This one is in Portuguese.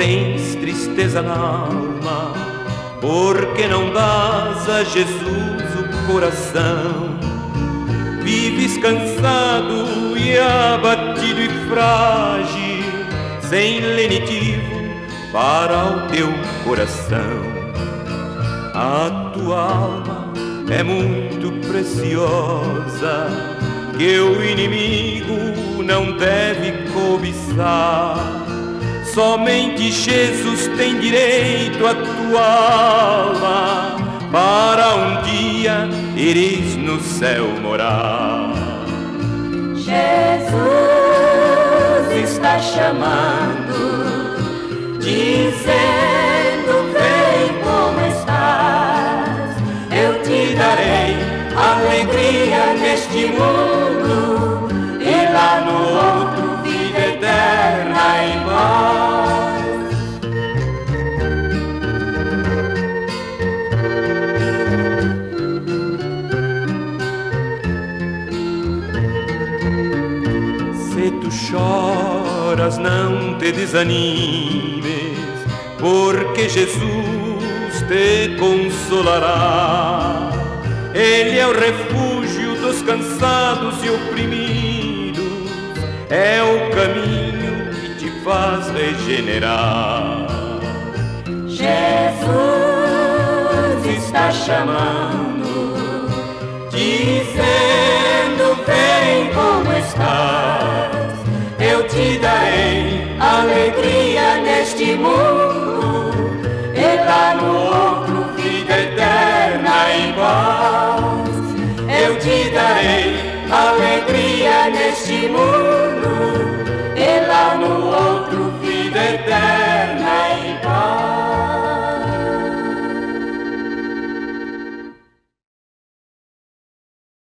tens tristeza na alma, porque não dás a Jesus o coração. Vives cansado e abatido e frágil, sem lenitivo para o teu coração. A tua alma é muito preciosa, que o inimigo não deve cobiçar. Somente Jesus tem direito à tua alma, para um dia ires no céu morar. Jesus está chamando, dizendo: vem como estás, eu te darei alegria neste mundo e lá no outro vida eterna em paz. Se tu choras, não te desanimes, porque Jesus te consolará. Ele é o refúgio dos cansados e oprimidos, é o caminho que te faz regenerar. Jesus está chamando, dizendo: vem como estás, eu te darei alegria neste mundo